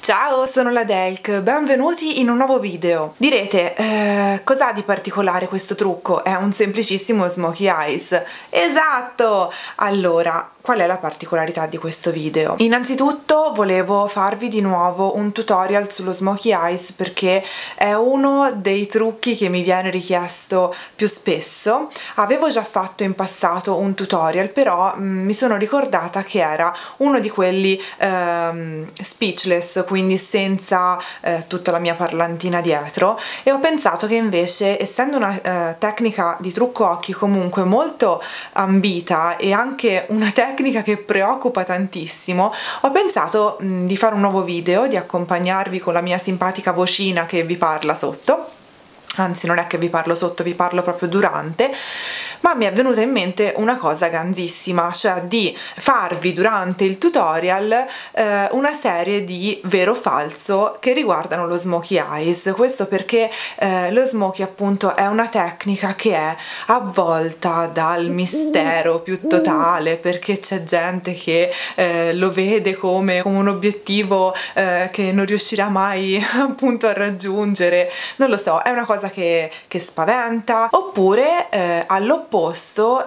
Ciao, sono la Delc, benvenuti in un nuovo video. Direte, cos'ha di particolare questo trucco? È un semplicissimo smokey eyes. Esatto! Allora, qual è la particolarità di questo video? Innanzitutto volevo farvi di nuovo un tutorial sullo smokey eyes perché è uno dei trucchi che mi viene richiesto più spesso. Avevo già fatto in passato un tutorial, però mi sono ricordata che era uno di quelli speechless, quindi senza tutta la mia parlantina dietro, e ho pensato che invece, essendo una tecnica di trucco occhi comunque molto ambita e anche una tecnica che preoccupa tantissimo, ho pensato di fare un nuovo video, di accompagnarvi con la mia simpatica vocina che vi parla sotto, anzi non è che vi parlo sotto, vi parlo proprio durante, ma mi è venuta in mente una cosa ganzissima, cioè di farvi durante il tutorial una serie di vero o falso che riguardano lo smokey eyes. Questo perché lo smokey appunto è una tecnica che è avvolta dal mistero più totale, perché c'è gente che lo vede come un obiettivo che non riuscirà mai appunto a raggiungere, non lo so, è una cosa che spaventa, oppure all'opposto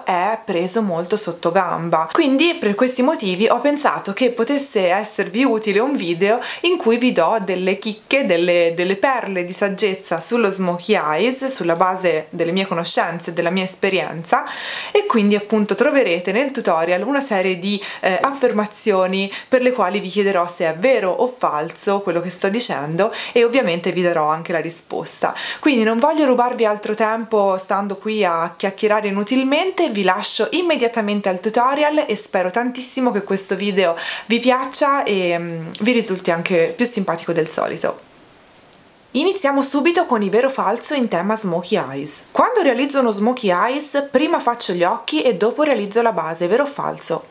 è preso molto sotto gamba. Quindi per questi motivi ho pensato che potesse esservi utile un video in cui vi do delle chicche, delle perle di saggezza sullo smokey eyes, sulla base delle mie conoscenze, della mia esperienza, e quindi appunto troverete nel tutorial una serie di affermazioni per le quali vi chiederò se è vero o falso quello che sto dicendo, e ovviamente vi darò anche la risposta. Quindi non voglio rubarvi altro tempo stando qui a chiacchierare inutilmente, vi lascio immediatamente al tutorial e spero tantissimo che questo video vi piaccia e vi risulti anche più simpatico del solito. Iniziamo subito con i vero o falso in tema smokey eyes. Quando realizzo uno smokey eyes, prima faccio gli occhi e dopo realizzo la base, vero o falso?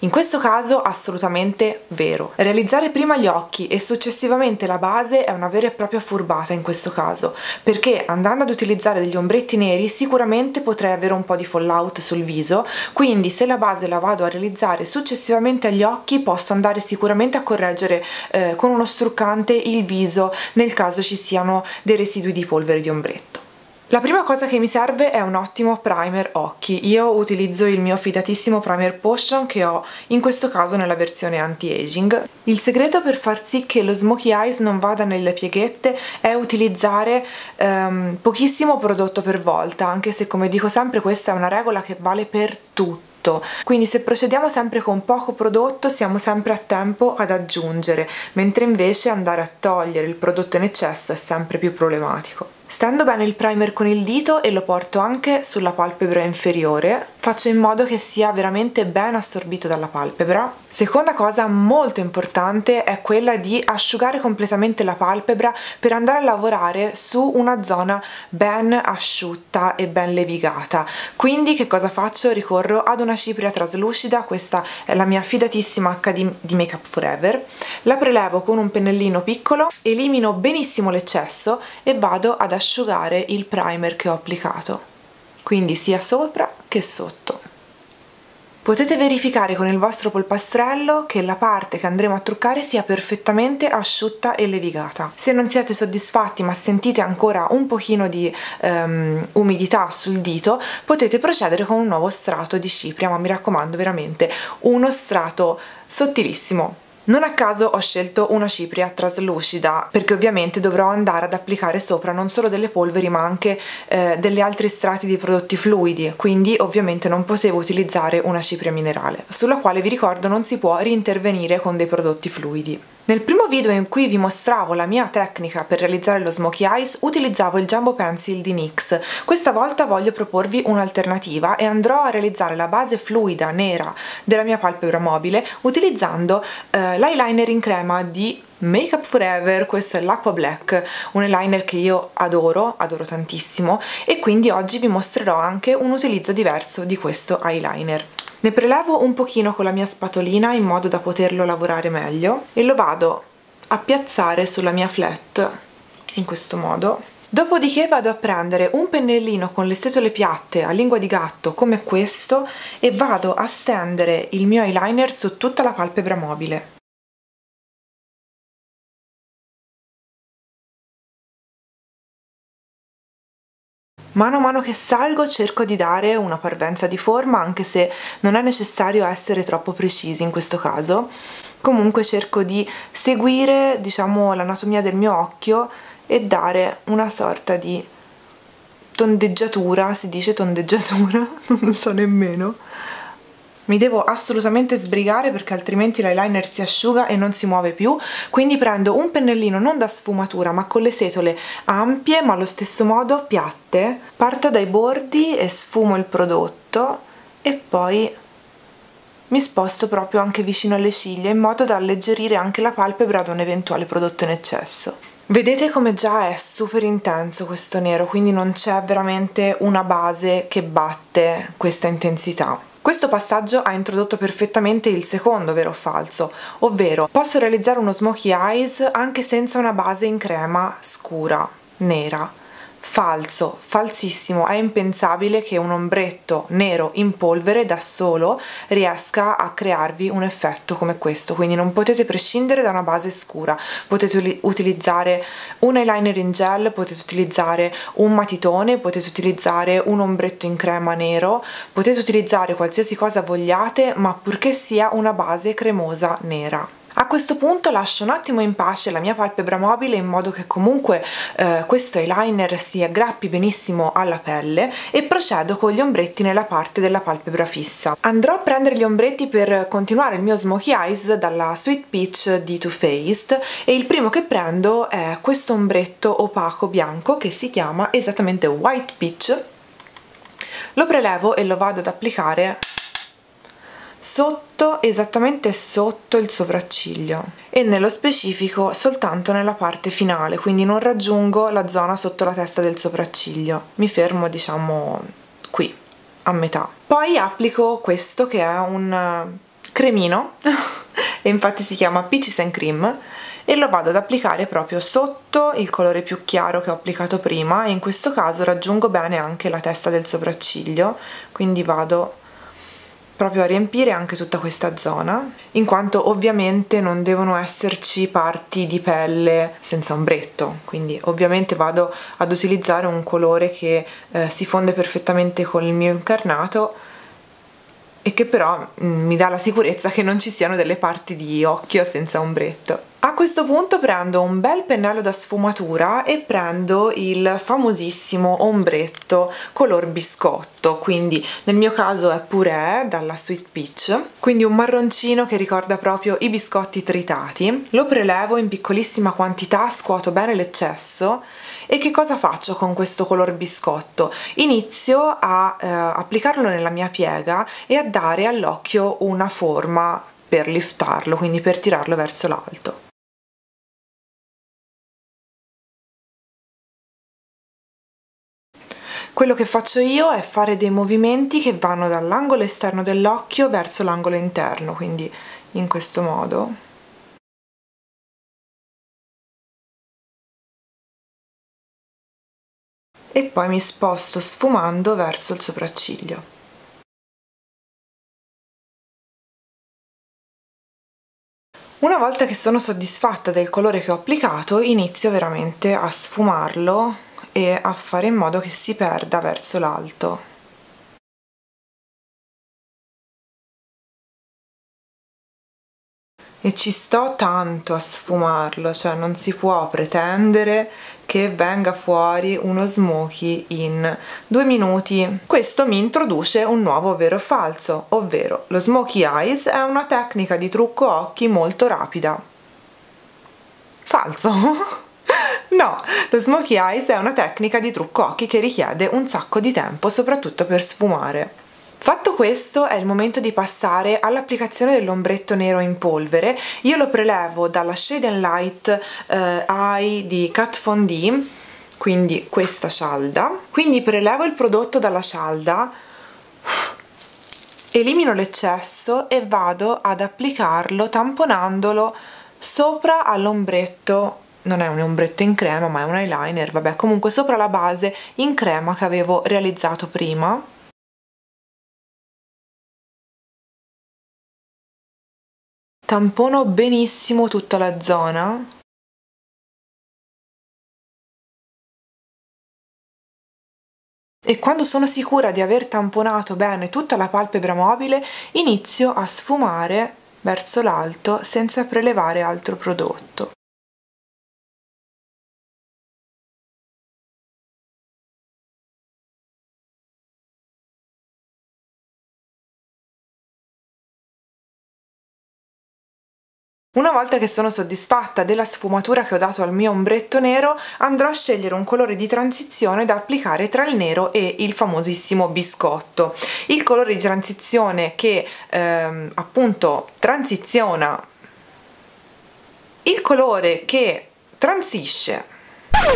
In questo caso assolutamente vero. Realizzare prima gli occhi e successivamente la base è una vera e propria furbata in questo caso, perché andando ad utilizzare degli ombretti neri sicuramente potrei avere un po' di fallout sul viso, quindi se la base la vado a realizzare successivamente agli occhi posso andare sicuramente a correggere con uno struccante il viso nel caso ci siano dei residui di polvere di ombretto. La prima cosa che mi serve è un ottimo primer occhi. Io utilizzo il mio fidatissimo primer potion che ho in questo caso nella versione anti-aging. Il segreto per far sì che lo smokey eyes non vada nelle pieghette è utilizzare pochissimo prodotto per volta, anche se, come dico sempre, questa è una regola che vale per tutti. Quindi se procediamo sempre con poco prodotto siamo sempre a tempo ad aggiungere, mentre invece andare a togliere il prodotto in eccesso è sempre più problematico. Stendo bene il primer con il dito e lo porto anche sulla palpebra inferiore, faccio in modo che sia veramente ben assorbito dalla palpebra. Seconda cosa molto importante è quella di asciugare completamente la palpebra per andare a lavorare su una zona ben asciutta e ben levigata. Quindi che cosa faccio? Ricorro ad una cipria traslucida, questa è la mia fidatissima HD di Make Up For Ever, la prelevo con un pennellino piccolo, elimino benissimo l'eccesso e vado ad asciugare il primer che ho applicato, quindi sia sopra che sotto. Potete verificare con il vostro polpastrello che la parte che andremo a truccare sia perfettamente asciutta e levigata. Se non siete soddisfatti ma sentite ancora un pochino di umidità sul dito, potete procedere con un nuovo strato di cipria, ma mi raccomando veramente uno strato sottilissimo. Non a caso ho scelto una cipria traslucida perché ovviamente dovrò andare ad applicare sopra non solo delle polveri ma anche degli altri strati di prodotti fluidi, quindi ovviamente non potevo utilizzare una cipria minerale, sulla quale vi ricordo non si può reintervenire con dei prodotti fluidi. Nel primo video in cui vi mostravo la mia tecnica per realizzare lo smokey eyes utilizzavo il Jumbo Pencil di NYX. Questa volta voglio proporvi un'alternativa e andrò a realizzare la base fluida nera della mia palpebra mobile utilizzando l'eyeliner in crema di Make Up For Ever, questo è l'Aqua Black, un eyeliner che io adoro tantissimo, e quindi oggi vi mostrerò anche un utilizzo diverso di questo eyeliner. Ne prelevo un pochino con la mia spatolina in modo da poterlo lavorare meglio e lo vado a piazzare sulla mia flat in questo modo. Dopodiché vado a prendere un pennellino con le setole piatte a lingua di gatto come questo e vado a stendere il mio eyeliner su tutta la palpebra mobile. Mano a mano che salgo cerco di dare una parvenza di forma, anche se non è necessario essere troppo precisi in questo caso. Comunque cerco di seguire, diciamo, l'anatomia del mio occhio e dare una sorta di tondeggiatura, si dice tondeggiatura? Non so nemmeno. Mi devo assolutamente sbrigare perché altrimenti l'eyeliner si asciuga e non si muove più, quindi prendo un pennellino non da sfumatura ma con le setole ampie ma allo stesso modo piatte, parto dai bordi e sfumo il prodotto e poi mi sposto proprio anche vicino alle ciglia in modo da alleggerire anche la palpebra da un eventuale prodotto in eccesso. Vedete come già è super intenso questo nero, quindi non c'è veramente una base che batte questa intensità. Questo passaggio ha introdotto perfettamente il secondo vero o falso, ovvero posso realizzare uno smokey eyes anche senza una base in crema scura, nera. Falso, falsissimo, è impensabile che un ombretto nero in polvere da solo riesca a crearvi un effetto come questo, quindi non potete prescindere da una base scura, potete utilizzare un eyeliner in gel, potete utilizzare un matitone, potete utilizzare un ombretto in crema nero, potete utilizzare qualsiasi cosa vogliate, ma purché sia una base cremosa nera. A questo punto lascio un attimo in pace la mia palpebra mobile in modo che comunque questo eyeliner si aggrappi benissimo alla pelle e procedo con gli ombretti nella parte della palpebra fissa. Andrò a prendere gli ombretti per continuare il mio smokey eyes dalla Sweet Peach di Too Faced e il primo che prendo è questo ombretto opaco bianco che si chiama esattamente White Peach. Lo prelevo e lo vado ad applicare sotto, esattamente sotto il sopracciglio e nello specifico soltanto nella parte finale, quindi non raggiungo la zona sotto la testa del sopracciglio, mi fermo diciamo qui, a metà. Poi applico questo che è un cremino e infatti si chiama Peachy Sand Cream e lo vado ad applicare proprio sotto il colore più chiaro che ho applicato prima e in questo caso raggiungo bene anche la testa del sopracciglio, quindi vado proprio a riempire anche tutta questa zona, in quanto ovviamente non devono esserci parti di pelle senza ombretto, quindi ovviamente vado ad utilizzare un colore che si fonde perfettamente con il mio incarnato e che però mi dà la sicurezza che non ci siano delle parti di occhio senza ombretto. A questo punto prendo un bel pennello da sfumatura e prendo il famosissimo ombretto color biscotto, quindi nel mio caso è Purè dalla Sweet Peach, quindi un marroncino che ricorda proprio i biscotti tritati. Lo prelevo in piccolissima quantità, scuoto bene l'eccesso e che cosa faccio con questo color biscotto? Inizio a applicarlo nella mia piega e a dare all'occhio una forma per liftarlo, quindi per tirarlo verso l'alto. Quello che faccio io è fare dei movimenti che vanno dall'angolo esterno dell'occhio verso l'angolo interno, quindi in questo modo. E poi mi sposto sfumando verso il sopracciglio. Una volta che sono soddisfatta del colore che ho applicato, inizio veramente a sfumarlo e a fare in modo che si perda verso l'alto. E ci sto tanto a sfumarlo, cioè non si può pretendere che venga fuori uno smokey in 2 minuti. Questo mi introduce un nuovo vero o falso, ovvero lo smokey eyes è una tecnica di trucco occhi molto rapida. Falso! No, lo smokey eyes è una tecnica di trucco occhi che richiede un sacco di tempo, soprattutto per sfumare. Fatto questo, è il momento di passare all'applicazione dell'ombretto nero in polvere. Io lo prelevo dalla Shade and Light Eye di Kat Von D, quindi questa cialda. Quindi prelevo il prodotto dalla cialda, elimino l'eccesso e vado ad applicarlo tamponandolo sopra all'ombretto non è un ombretto in crema ma è un eyeliner, vabbè, comunque sopra la base in crema che avevo realizzato prima. Tampono benissimo tutta la zona. E quando sono sicura di aver tamponato bene tutta la palpebra mobile, inizio a sfumare verso l'alto senza prelevare altro prodotto. Una volta che sono soddisfatta della sfumatura che ho dato al mio ombretto nero, andrò a scegliere un colore di transizione da applicare tra il nero e il famosissimo biscotto. Il colore di transizione che appunto transiziona, il colore che transisce,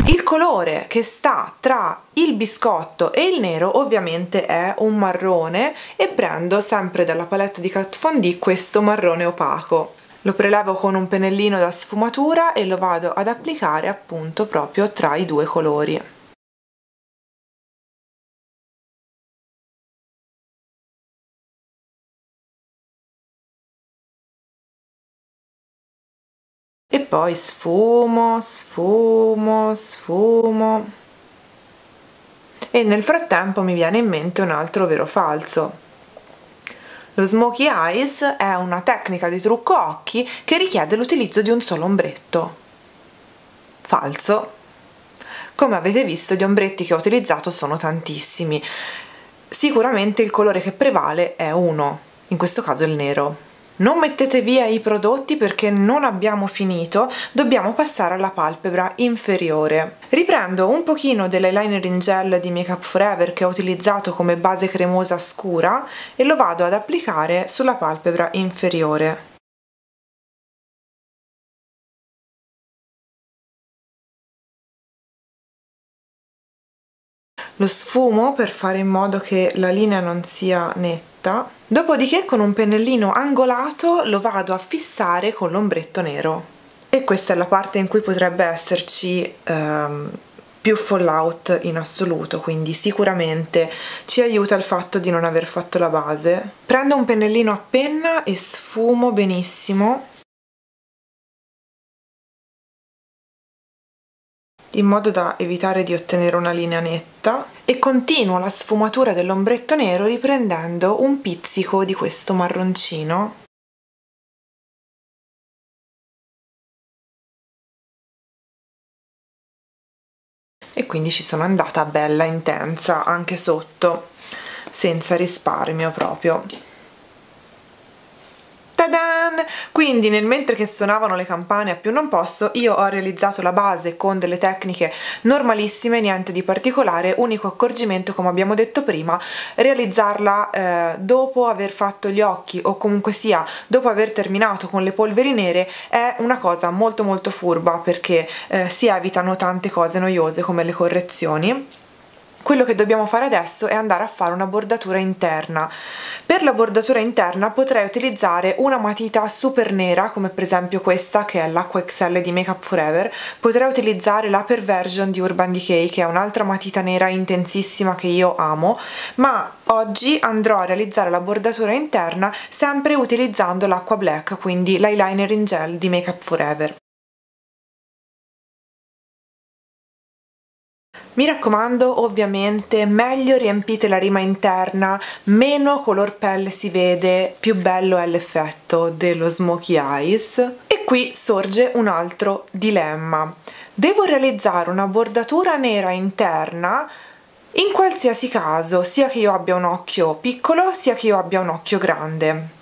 il colore che sta tra il biscotto e il nero ovviamente è un marrone, e prendo sempre dalla palette di Kat Von D questo marrone opaco. Lo prelevo con un pennellino da sfumatura e lo vado ad applicare appunto proprio tra i due colori. E poi sfumo, sfumo, sfumo. E nel frattempo mi viene in mente un altro vero falso. Lo Smoky Eyes è una tecnica di trucco occhi che richiede l'utilizzo di un solo ombretto. Falso. Come avete visto, gli ombretti che ho utilizzato sono tantissimi. Sicuramente il colore che prevale è uno, in questo caso il nero. Non mettete via i prodotti perché non abbiamo finito, dobbiamo passare alla palpebra inferiore. Riprendo un pochino dell'eyeliner in gel di Make Up For Ever che ho utilizzato come base cremosa scura e lo vado ad applicare sulla palpebra inferiore. Lo sfumo per fare in modo che la linea non sia netta. Dopodiché con un pennellino angolato lo vado a fissare con l'ombretto nero. E questa è la parte in cui potrebbe esserci più fallout in assoluto, quindi sicuramente ci aiuta il fatto di non aver fatto la base. Prendo un pennellino a penna e sfumo benissimo, in modo da evitare di ottenere una linea netta, e continuo la sfumatura dell'ombretto nero riprendendo un pizzico di questo marroncino. E quindi ci sono andata bella intensa anche sotto, senza risparmio proprio. Ta-dan! Quindi nel mentre che suonavano le campane a più non posso, io ho realizzato la base con delle tecniche normalissime, niente di particolare, unico accorgimento come abbiamo detto prima, realizzarla dopo aver fatto gli occhi o comunque sia dopo aver terminato con le polveri nere è una cosa molto molto furba perché si evitano tante cose noiose come le correzioni. Quello che dobbiamo fare adesso è andare a fare una bordatura interna. Per la bordatura interna potrei utilizzare una matita super nera, come per esempio questa che è l'Acqua XL di Make Up For Ever. Potrei utilizzare la Perversion di Urban Decay, che è un'altra matita nera intensissima che io amo, ma oggi andrò a realizzare la bordatura interna sempre utilizzando l'Acqua Black, quindi l'eyeliner in gel di Make Up For Ever. Mi raccomando, ovviamente, meglio riempite la rima interna, meno color pelle si vede, più bello è l'effetto dello Smoky Eyes. E qui sorge un altro dilemma. Devo realizzare una bordatura nera interna in qualsiasi caso, sia che io abbia un occhio piccolo, sia che io abbia un occhio grande.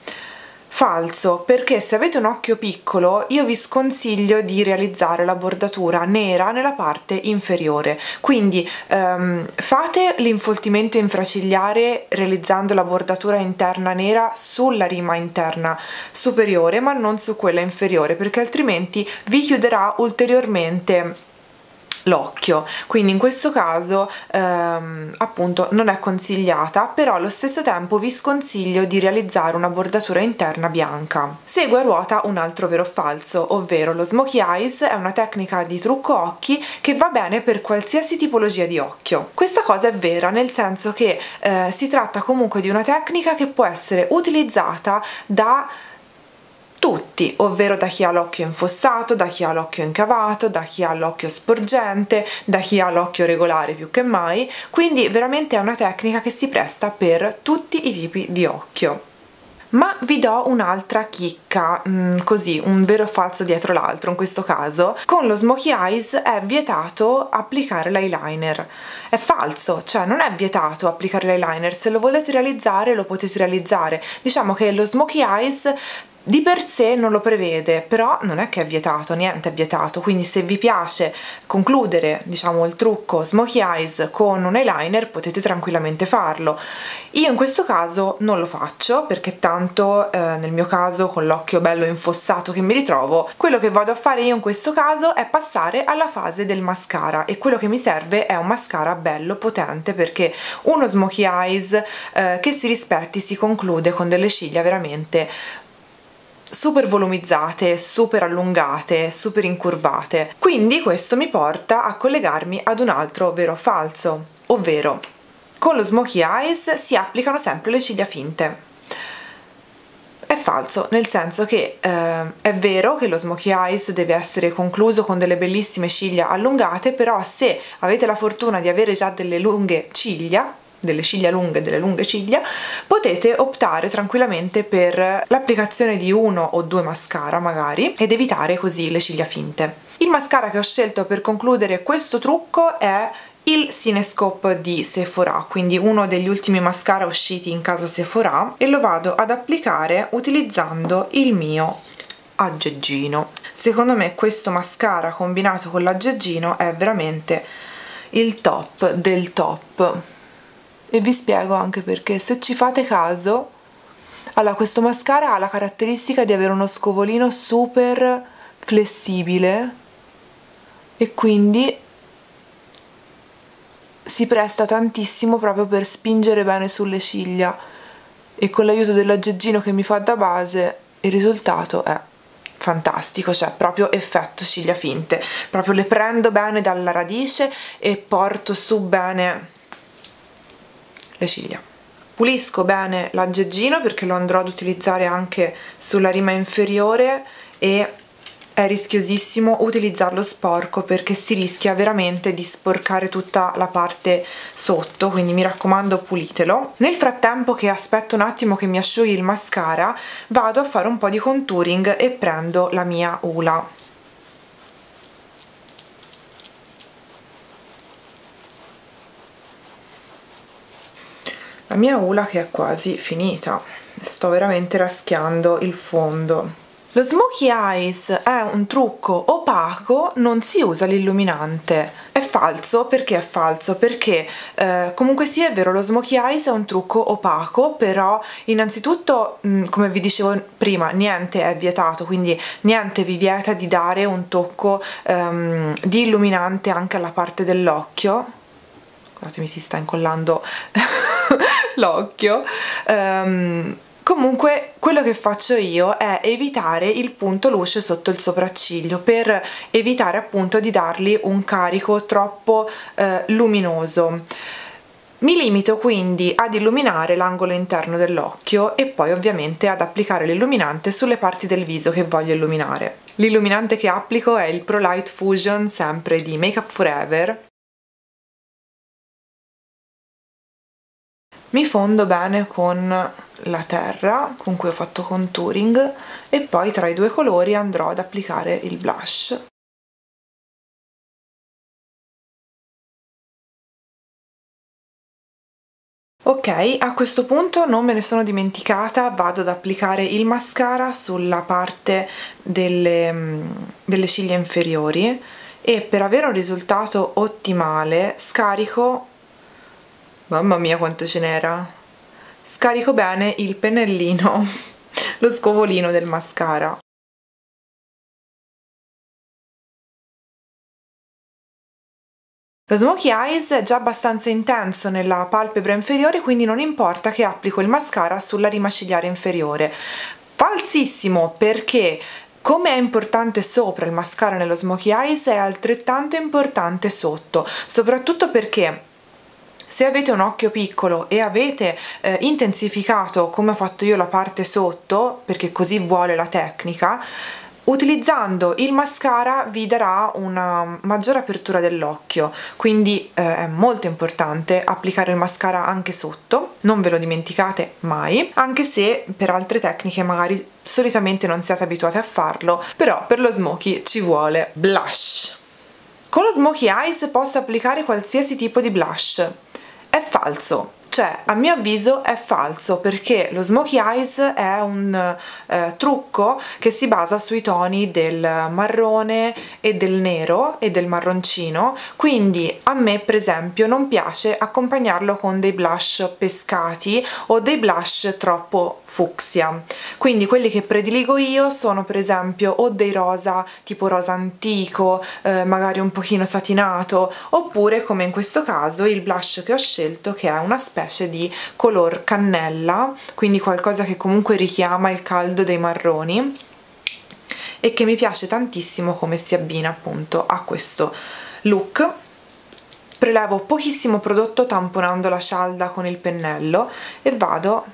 Falso, perché se avete un occhio piccolo io vi sconsiglio di realizzare la bordatura nera nella parte inferiore, quindi fate l'infoltimento infracigliare realizzando la bordatura interna nera sulla rima interna superiore ma non su quella inferiore, perché altrimenti vi chiuderà ulteriormente l'occhio, quindi in questo caso appunto non è consigliata, però allo stesso tempo vi sconsiglio di realizzare una bordatura interna bianca. Segue a ruota un altro vero o falso, ovvero lo smokey eyes è una tecnica di trucco occhi che va bene per qualsiasi tipologia di occhio. Questa cosa è vera, nel senso che si tratta comunque di una tecnica che può essere utilizzata da tutti, ovvero da chi ha l'occhio infossato, da chi ha l'occhio incavato, da chi ha l'occhio sporgente, da chi ha l'occhio regolare più che mai, quindi veramente è una tecnica che si presta per tutti i tipi di occhio. Ma vi do un'altra chicca, così, un vero o falso dietro l'altro in questo caso. Con lo smokey eyes è vietato applicare l'eyeliner. È falso, cioè non è vietato applicare l'eyeliner, se lo volete realizzare lo potete realizzare. Diciamo che lo smokey eyes di per sé non lo prevede, però non è che è vietato, niente è vietato, quindi se vi piace concludere, diciamo, il trucco smokey eyes con un eyeliner potete tranquillamente farlo. Io in questo caso non lo faccio perché tanto nel mio caso, con l'occhio bello infossato che mi ritrovo, quello che vado a fare io in questo caso è passare alla fase del mascara, e quello che mi serve è un mascara bello potente, perché uno smokey eyes che si rispetti si conclude con delle ciglia veramente super volumizzate, super allungate, super incurvate. Quindi questo mi porta a collegarmi ad un altro vero o falso, ovvero con lo smokey eyes si applicano sempre le ciglia finte. È falso, nel senso che è vero che lo smokey eyes deve essere concluso con delle bellissime ciglia allungate, però se avete la fortuna di avere già delle lunghe ciglia, delle ciglia lunghe e delle lunghe ciglia, potete optare tranquillamente per l'applicazione di uno o due mascara magari ed evitare così le ciglia finte. Il mascara che ho scelto per concludere questo trucco è il Cinescope di Sephora, quindi uno degli ultimi mascara usciti in casa Sephora, e lo vado ad applicare utilizzando il mio aggeggino. Secondo me questo mascara combinato con l'aggeggino è veramente il top del top. E vi spiego anche perché, se ci fate caso. Allora, questo mascara ha la caratteristica di avere uno scovolino super flessibile e quindi si presta tantissimo proprio per spingere bene sulle ciglia, e con l'aiuto dell'aggeggino che mi fa da base il risultato è fantastico, cioè proprio effetto ciglia finte, proprio le prendo bene dalla radice e porto su bene le ciglia. Pulisco bene l'aggeggino perché lo andrò ad utilizzare anche sulla rima inferiore, e è rischiosissimo utilizzarlo sporco perché si rischia veramente di sporcare tutta la parte sotto, quindi mi raccomando, pulitelo. Nel frattempo che aspetto un attimo che mi asciughi il mascara, vado a fare un po' di contouring e prendo la mia Hula. La mia Hula che è quasi finita, sto veramente raschiando il fondo. Lo smokey eyes è un trucco opaco, non si usa l'illuminante. È falso, perché è falso? Perché comunque sì, è vero, lo smokey eyes è un trucco opaco, però innanzitutto, come vi dicevo prima, niente è vietato, quindi niente vi vieta di dare un tocco di illuminante anche alla parte dell'occhio. Guardate, mi si sta incollando l'occhio. Comunque quello che faccio io è evitare il punto luce sotto il sopracciglio per evitare appunto di dargli un carico troppo luminoso. Mi limito quindi ad illuminare l'angolo interno dell'occhio e poi ovviamente ad applicare l'illuminante sulle parti del viso che voglio illuminare. L'illuminante che applico è il Pro Light Fusion, sempre di Make Up For Ever. Mi fondo bene con la terra con cui ho fatto contouring e poi tra i due colori andrò ad applicare il blush. Ok, a questo punto non me ne sono dimenticata, vado ad applicare il mascara sulla parte delle ciglia inferiori e per avere un risultato ottimale scarico. Mamma mia quanto ce n'era! Scarico bene il pennellino, lo scovolino del mascara. Lo Smoky Eyes è già abbastanza intenso nella palpebra inferiore, quindi non importa che applico il mascara sulla rima cigliare inferiore. Falsissimo, perché come è importante sopra il mascara nello Smoky Eyes è altrettanto importante sotto, soprattutto perché se avete un occhio piccolo e avete intensificato, come ho fatto io, la parte sotto, perché così vuole la tecnica, utilizzando il mascara vi darà una maggiore apertura dell'occhio, quindi è molto importante applicare il mascara anche sotto, non ve lo dimenticate mai, anche se per altre tecniche magari solitamente non siate abituati a farlo, però per lo Smoky ci vuole blush. Con lo Smoky Eyes posso applicare qualsiasi tipo di blush. È falso, cioè a mio avviso è falso, perché lo Smoky Eyes è un trucco che si basa sui toni del marrone e del nero e del marroncino, quindi a me per esempio non piace accompagnarlo con dei blush pescati o dei blush troppo fucsia, quindi quelli che prediligo io sono per esempio o dei rosa tipo rosa antico, magari un pochino satinato, oppure come in questo caso il blush che ho scelto, che è una specie di color cannella, quindi qualcosa che comunque richiama il caldo dei marroni e che mi piace tantissimo come si abbina appunto a questo look. Prelevo pochissimo prodotto tamponando la cialda con il pennello e vado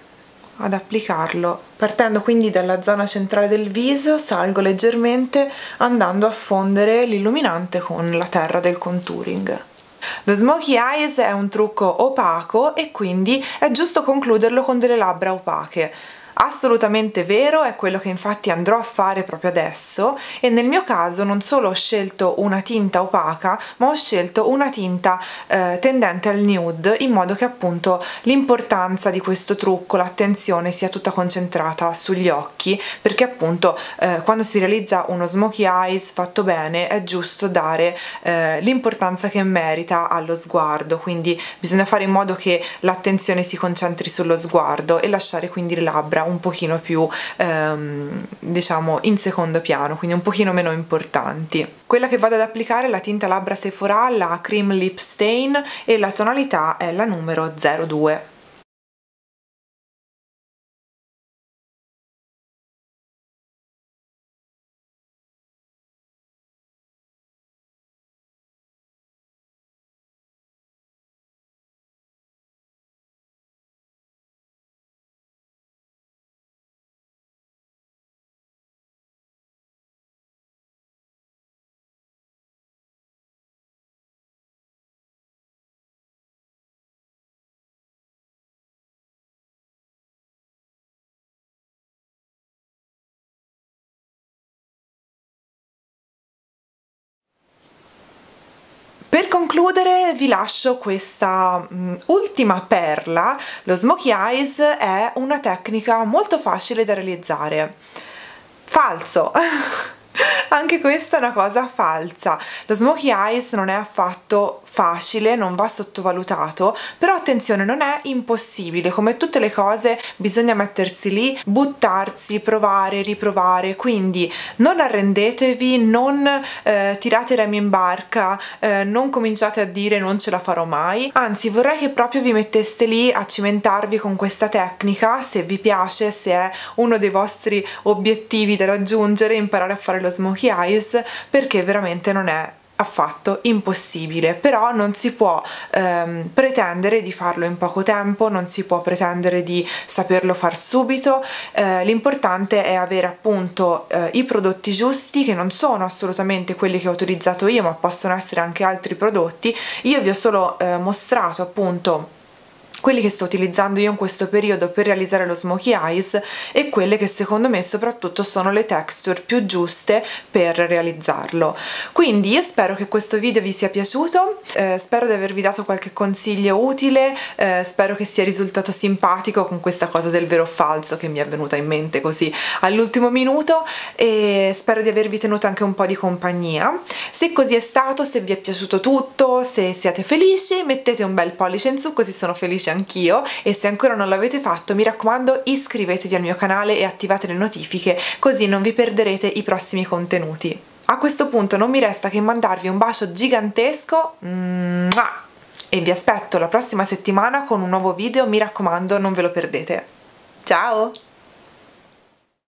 ad applicarlo partendo quindi dalla zona centrale del viso, salgo leggermente andando a fondere l'illuminante con la terra del contouring. Lo Smoky Eyes è un trucco opaco e quindi è giusto concluderlo con delle labbra opache. Assolutamente vero, è quello che infatti andrò a fare proprio adesso, e nel mio caso non solo ho scelto una tinta opaca, ma ho scelto una tinta tendente al nude, in modo che appunto l'importanza di questo trucco, l'attenzione sia tutta concentrata sugli occhi, perché appunto quando si realizza uno Smoky Eyes fatto bene è giusto dare l'importanza che merita allo sguardo, quindi bisogna fare in modo che l'attenzione si concentri sullo sguardo e lasciare quindi le labbra un pochino più diciamo in secondo piano, quindi un pochino meno importanti. Quella che vado ad applicare è la tinta labbra Sephora, la Cream Lip Stain, e la tonalità è la numero 02. Per concludere vi lascio questa ultima perla. Lo Smoky Eyes è una tecnica molto facile da realizzare. Falso! Anche questa è una cosa falsa. Lo Smoky Eyes non è affatto facile, non va sottovalutato, però attenzione, non è impossibile. Come tutte le cose bisogna mettersi lì, buttarsi, provare, riprovare, quindi non arrendetevi, non tirate remi in barca, non cominciate a dire non ce la farò mai, anzi vorrei che proprio vi metteste lì a cimentarvi con questa tecnica, se vi piace, se è uno dei vostri obiettivi da raggiungere, imparare a fare lo Smoky Eyes, perché veramente non è affatto impossibile, però non si può pretendere di farlo in poco tempo, non si può pretendere di saperlo far subito, l'importante è avere appunto i prodotti giusti, che non sono assolutamente quelli che ho utilizzato io, ma possono essere anche altri prodotti. Io vi ho solo mostrato appunto quelli che sto utilizzando io in questo periodo per realizzare lo Smoky Eyes e quelle che secondo me soprattutto sono le texture più giuste per realizzarlo. Quindi io spero che questo video vi sia piaciuto, spero di avervi dato qualche consiglio utile, spero che sia risultato simpatico con questa cosa del vero o falso che mi è venuta in mente così all'ultimo minuto, e spero di avervi tenuto anche un po' di compagnia. Se così è stato, se vi è piaciuto tutto, se siete felici, mettete un bel pollice in su, così sono felice anch'io, e se ancora non l'avete fatto mi raccomando iscrivetevi al mio canale e attivate le notifiche, così non vi perderete i prossimi contenuti. A questo punto non mi resta che mandarvi un bacio gigantesco e vi aspetto la prossima settimana con un nuovo video, mi raccomando non ve lo perdete. Ciao!